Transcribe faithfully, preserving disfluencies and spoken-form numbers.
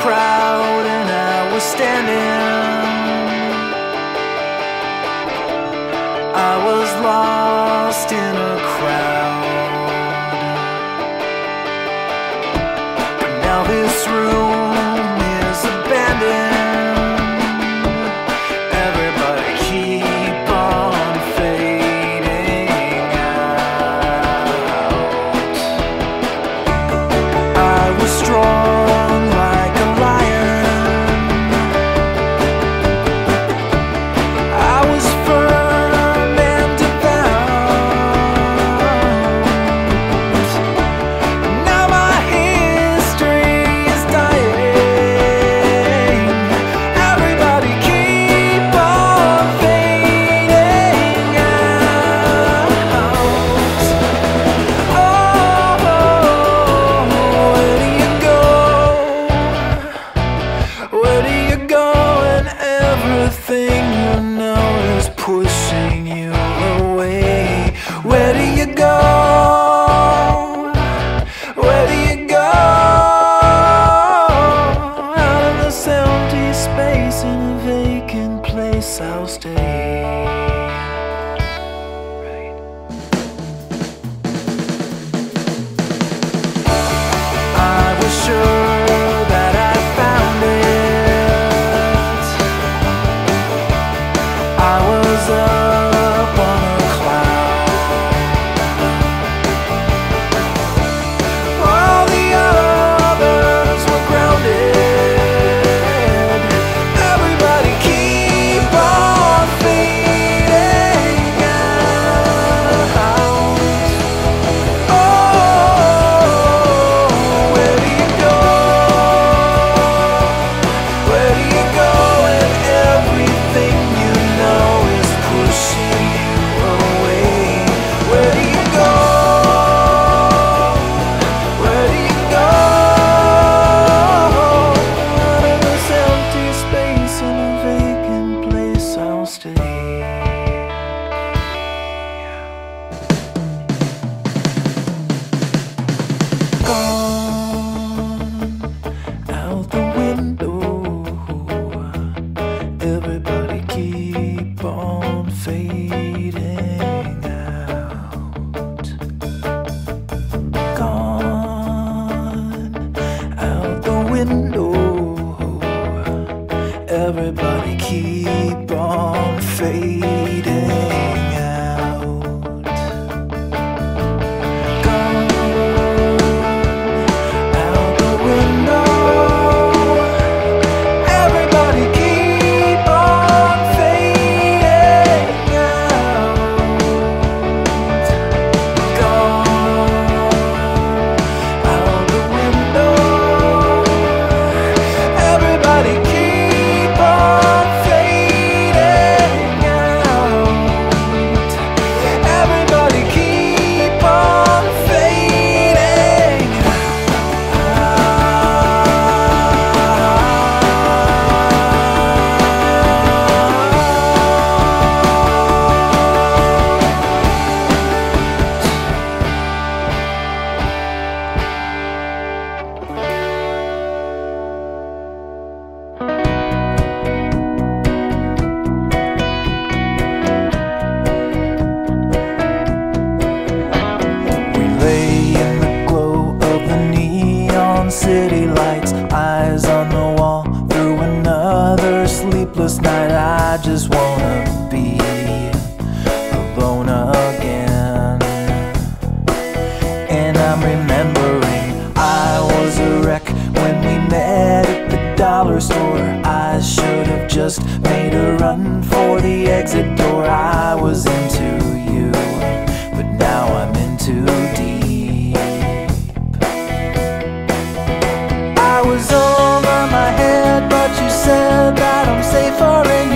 proud and I was standing. I was lost in a crowd, but now this room is abandoned. I'll stay. Right. I was sure that I found it. I was up on a cloud. All the others were grounded. Everybody keep on fading. City lights, eyes on the wall, through another sleepless night. I just wanna be alone again. And I'm remembering I was a wreck when we met at the dollar store. I should have just made a run for the exit door. I was into you, but now I'm in too deep. I was over my head, but you said that I'm safer in your arms.